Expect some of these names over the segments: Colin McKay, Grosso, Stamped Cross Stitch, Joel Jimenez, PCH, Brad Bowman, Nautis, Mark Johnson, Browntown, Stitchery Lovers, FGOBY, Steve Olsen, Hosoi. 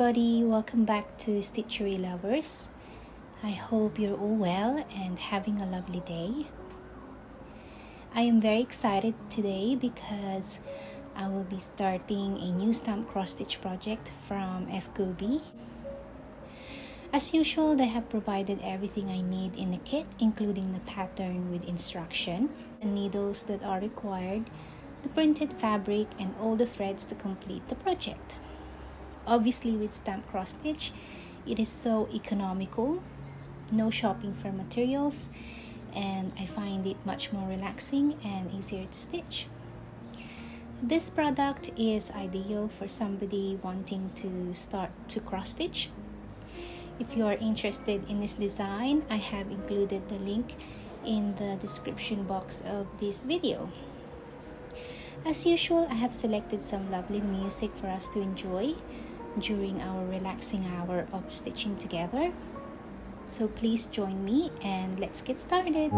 everybody, welcome back to Stitchery Lovers. I hope you're all well and having a lovely day. I am very excited today because I will be starting a new stamp cross stitch project from FGOBY. As usual, they have provided everything I need in the kit, including the pattern with instruction, the needles that are required, the printed fabric, and all the threads to complete the project. Obviously, with stamp cross stitch, it is so economical, no shopping for materials, and I find it much more relaxing and easier to stitch. This product is ideal for somebody wanting to start to cross stitch. If you are interested in this design, I have included the link in the description box of this video. As usual, I have selected some lovely music for us to enjoy during our relaxing hour of stitching together. So please join me and let's get started.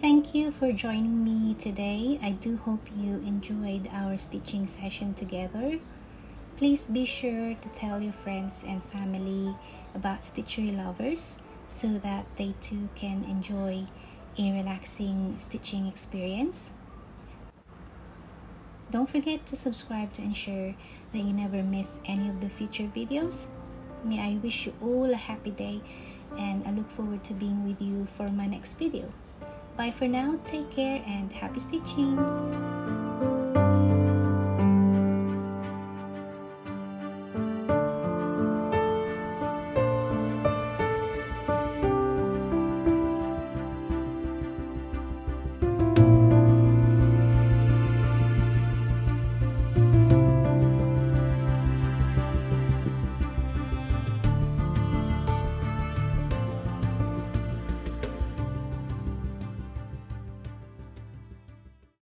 Thank you for joining me today. I do hope you enjoyed our stitching session together. Please be sure to tell your friends and family about Stitchery Lovers so that they too can enjoy a relaxing stitching experience. Don't forget to subscribe to ensure that you never miss any of the future videos. May I wish you all a happy day, and I look forward to being with you for my next video. Bye for now, take care, and happy stitching!